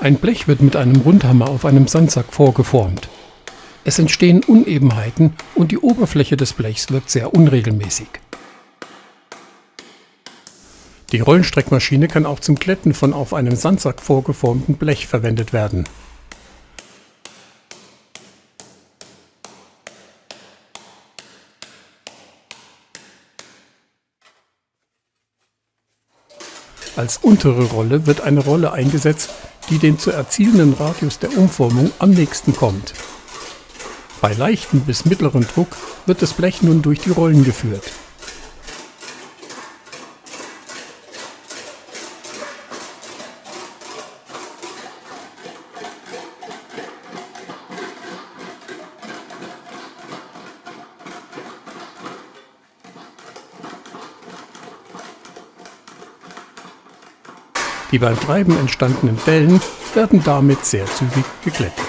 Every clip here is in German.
Ein Blech wird mit einem Rundhammer auf einem Sandsack vorgeformt. Es entstehen Unebenheiten und die Oberfläche des Blechs wirkt sehr unregelmäßig. Die Rollenstreckmaschine kann auch zum Glätten von auf einem Sandsack vorgeformtem Blech verwendet werden. Als untere Rolle wird eine Rolle eingesetzt, die dem zu erzielenden Radius der Umformung am nächsten kommt. Bei leichtem bis mittlerem Druck wird das Blech nun durch die Rollen geführt. Die beim Treiben entstandenen Wellen werden damit sehr zügig geglättet.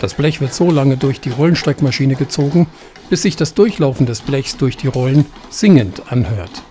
Das Blech wird so lange durch die Rollenstreckmaschine gezogen, bis sich das Durchlaufen des Blechs durch die Rollen singend anhört.